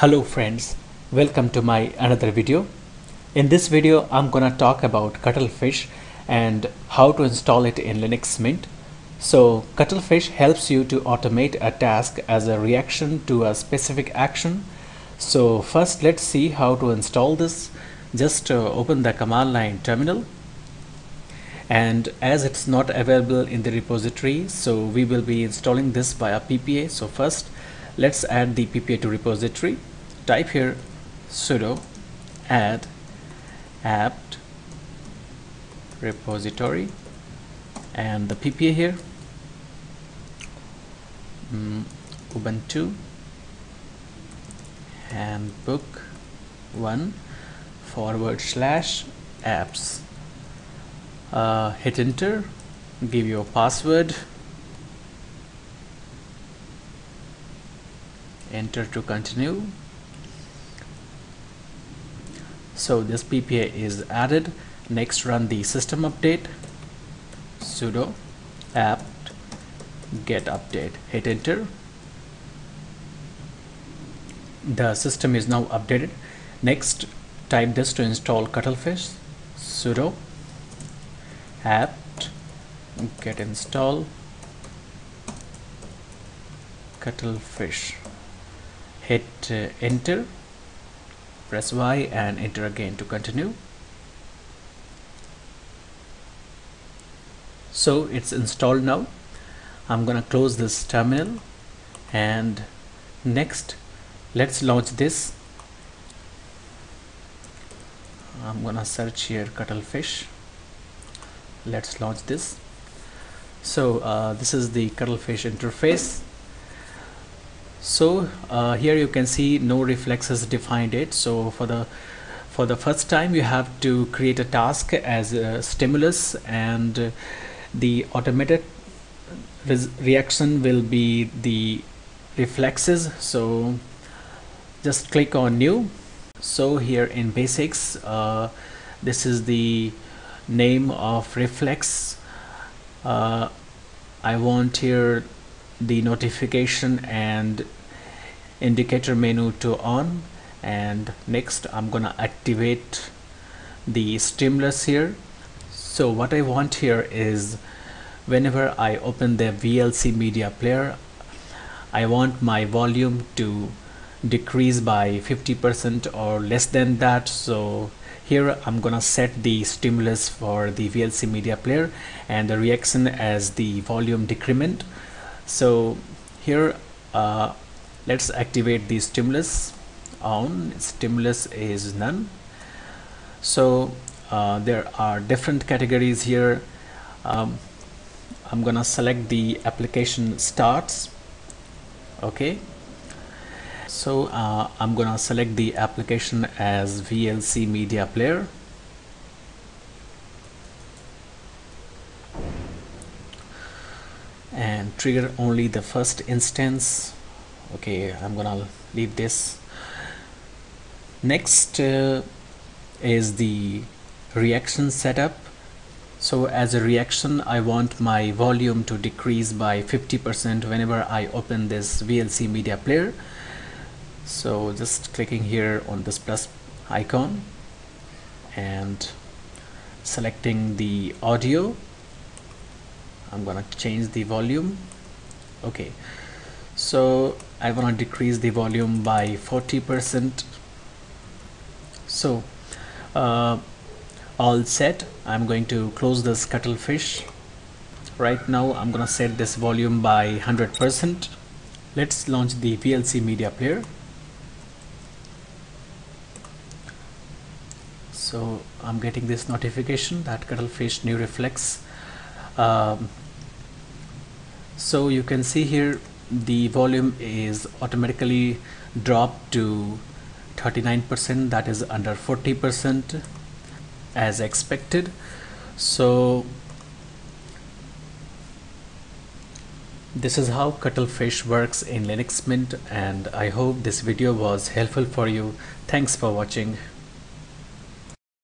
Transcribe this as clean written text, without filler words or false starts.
Hello friends, welcome to my another video. In this video I'm gonna talk about Cuttlefish and how to install it in Linux Mint. So Cuttlefish helps you to automate a task as a reaction to a specific action. So first let's see how to install this. Just open the command line terminal, and as it's not available in the repository, so we will be installing this via PPA. So first let's add the PPA to repository. Type here sudo add apt repository and the PPA here, Ubuntu handbook1 /apps. Hit enter, give your password, enter to continue. So this PPA is added. Next, run the system update, sudo apt get update, hit enter. The system is now updated. Next, type this to install Cuttlefish, sudo apt get install Cuttlefish, hit enter, press Y and enter again to continue. So it's installed now. I'm gonna close this terminal, and next let's launch this. I'm gonna search here Cuttlefish. Let's launch this. So this is the Cuttlefish interface. So here you can see no reflexes defined it. So for the first time you have to create a task as a stimulus, and the automated reaction will be the reflexes. So just click on new. So here in basics, this is the name of reflex. I want here the notification and indicator menu to on, and next I'm gonna activate the stimulus here. So what I want here is whenever I open the VLC media player, I want my volume to decrease by 50% or less than that. So here I'm gonna set the stimulus for the VLC media player and the reaction as the volume decrement. So here let's activate the stimulus on. Stimulus is none. So there are different categories here. I'm gonna select the application starts. Okay, so I'm gonna select the application as VLC media player. And trigger only the first instance. Okay, I'm gonna leave this. Next is the reaction setup. So as a reaction, I want my volume to decrease by 50% whenever I open this VLC media player. So just clicking here on this plus icon and selecting the audio. I'm gonna change the volume. Okay, so I wanna decrease the volume by 40%. So all set. I'm going to close this Cuttlefish. Right now I'm gonna set this volume by 100%. Let's launch the VLC media player. So I'm getting this notification that Cuttlefish new reflex. So you can see here the volume is automatically dropped to 39%, that is under 40% as expected. So this is how Cuttlefish works in Linux Mint, and I hope this video was helpful for you. Thanks for watching.